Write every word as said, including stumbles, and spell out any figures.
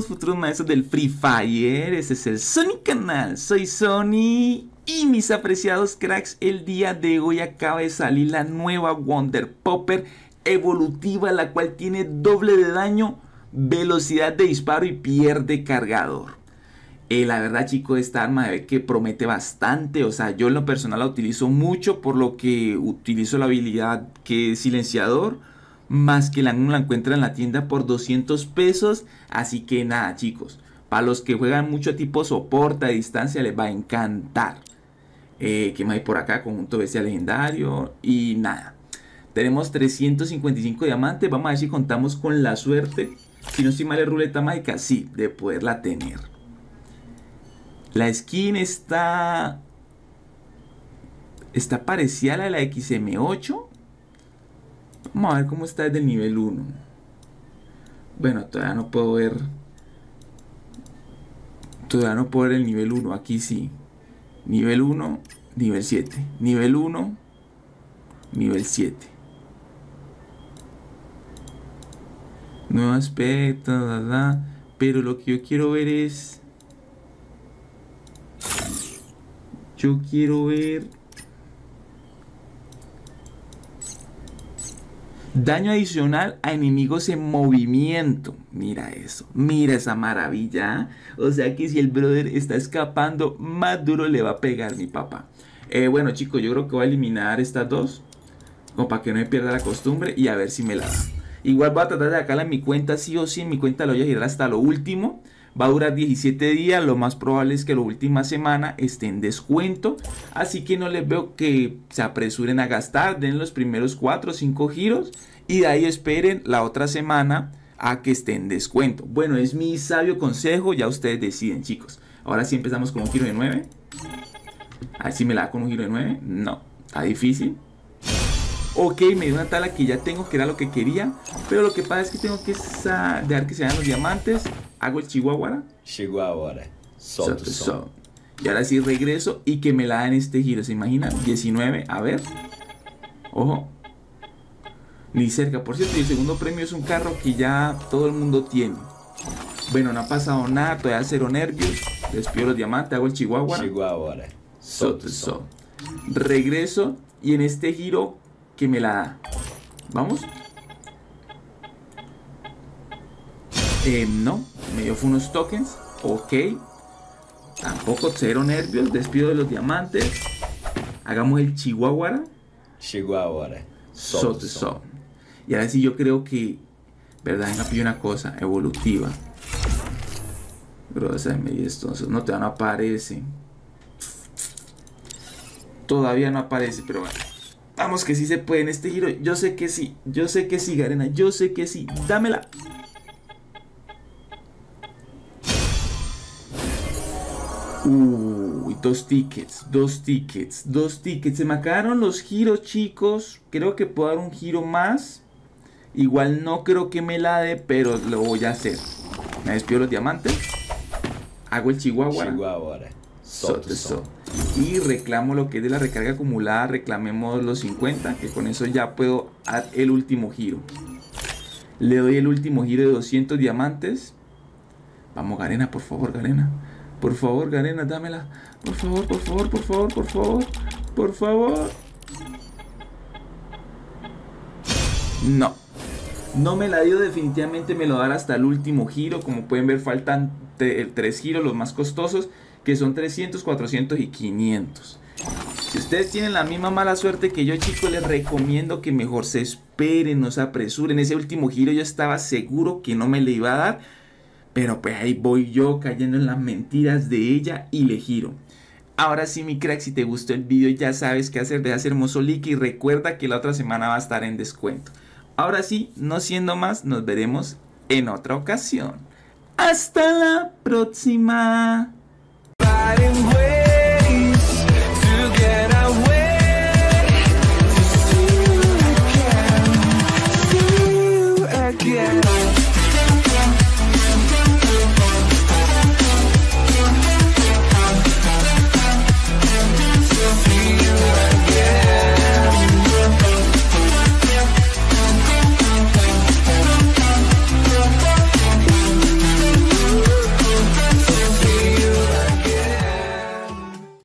somos futuros maestros del Free Fire. Este es el Sony Canal, soy Sony. Y mis apreciados cracks, el día de hoy acaba de salir la nueva Wonder Popper evolutiva, la cual tiene doble de daño, velocidad de disparo y pierde cargador. Eh, la verdad, chicos, esta arma de que promete bastante. O sea, yo en lo personal la utilizo mucho, por lo que utilizo la habilidad que es silenciador, más que la la encuentra en la tienda por doscientos pesos. Así que nada, chicos, para los que juegan mucho tipo soporte a distancia les va a encantar. Eh, ¿Qué más hay por acá? Conjunto bestia legendario y nada. Tenemos trescientos cincuenta y cinco diamantes. Vamos a ver si contamos con la suerte. Si no estoy mal, es ruleta mágica, sí, de poderla tener. La skin está... está parecida a la de la X M ocho. Vamos a ver cómo está desde el nivel uno. Bueno, todavía no puedo ver. Todavía no puedo ver el nivel uno. Aquí sí. Nivel uno, nivel siete. Nivel uno, nivel siete. Nuevo aspecto, da, da. Pero lo que yo quiero ver es... Yo quiero ver... daño adicional a enemigos en movimiento. Mira eso, mira esa maravilla. O sea que si el brother está escapando, más duro le va a pegar mi papá. eh, Bueno, chicos, yo creo que voy a eliminar estas dos, como para que no me pierda la costumbre, y a ver si me la da. Igual voy a tratar de sacarla en mi cuenta sí o sí. En mi cuenta lo voy a girar hasta lo último. Va a durar diecisiete días. Lo más probable es que la última semana esté en descuento. Así que no les veo que se apresuren a gastar. Den los primeros cuatro o cinco giros y de ahí esperen la otra semana a que esté en descuento. Bueno, es mi sabio consejo. Ya ustedes deciden, chicos. Ahora sí empezamos con un giro de nueve. A ver si me la da con un giro de nueve. No, está difícil. Ok, me dio una tala que ya tengo, que era lo que quería. Pero lo que pasa es que tengo que dejar que se vean los diamantes. Hago el chihuahua. Chihuahua. Sol, sol, sol. Y ahora sí regreso y que me la dan este giro. ¿Se imaginan? diecinueve. A ver. Ojo. Ni cerca. Por cierto, el segundo premio es un carro que ya todo el mundo tiene. Bueno, no ha pasado nada. Todavía cero nervios. Despido los diamantes. Hago el chihuahua. Chihuahua. Sol, sol, sol. Regreso y en este giro que me la da. Vamos. Eh, no. Me dio fue unos tokens. Ok. Tampoco, cero nervios. Despido de los diamantes. Hagamos el chihuahua. Chihuahua. So, so, so. Y ahora sí yo creo que... verdad, no pillo una cosa. Evolutiva. Bro, entonces no te no aparece. Todavía no aparece, pero bueno. Vamos que sí se puede en este giro. Yo sé que sí. Yo sé que sí, Garena. Yo sé que sí. Dámela. Uy, dos tickets, dos tickets, dos tickets. Se me acabaron los giros, chicos. Creo que puedo dar un giro más. Igual no creo que me la dé, pero lo voy a hacer. Me despido los diamantes. Hago el chihuahua. Chihuahua. So, so, so. Y reclamo lo que es de la recarga acumulada. Reclamemos los cincuenta, que con eso ya puedo dar el último giro. Le doy el último giro de doscientos diamantes. Vamos, Garena, por favor, Garena. Por favor, Garena, dámela. Por favor, por favor, por favor, por favor. Por favor. No. No me la dio, definitivamente me lo dará hasta el último giro. Como pueden ver, faltan tres giros, los más costosos, que son trescientos, cuatrocientos y quinientos. Si ustedes tienen la misma mala suerte que yo, chicos, les recomiendo que mejor se esperen, no se apresuren. Ese último giro yo estaba seguro que no me le iba a dar. Pero pues ahí voy yo cayendo en las mentiras de ella y le giro. Ahora sí, mi crack, si te gustó el video ya sabes qué hacer. Deja ese hermoso like y recuerda que la otra semana va a estar en descuento. Ahora sí, no siendo más, nos veremos en otra ocasión. ¡Hasta la próxima!